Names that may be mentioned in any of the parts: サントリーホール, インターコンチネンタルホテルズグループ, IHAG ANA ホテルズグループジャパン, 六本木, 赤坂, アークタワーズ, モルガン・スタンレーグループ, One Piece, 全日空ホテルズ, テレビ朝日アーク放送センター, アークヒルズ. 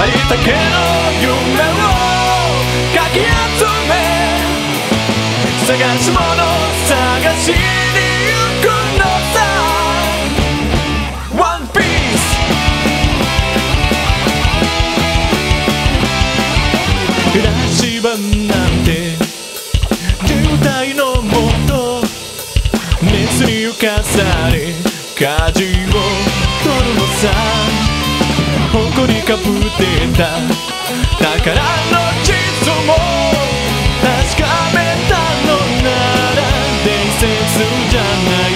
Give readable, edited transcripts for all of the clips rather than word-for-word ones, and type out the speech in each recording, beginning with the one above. ありったけの夢をかき集め探し物探しに行くのさ One Piece フラッシュバンなんて渋滞のもと熱に浮かされ舵を取るのさ 誇りかぶってた宝の地図も確かめたのなら伝説じゃない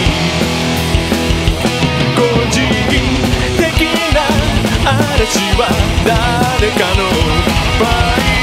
個人的な嵐は誰かの場合